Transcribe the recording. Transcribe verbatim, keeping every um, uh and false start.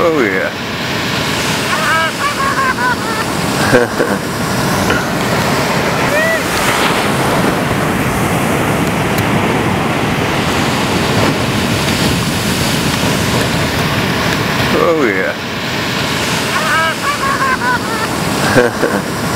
Oh yeah. Oh yeah.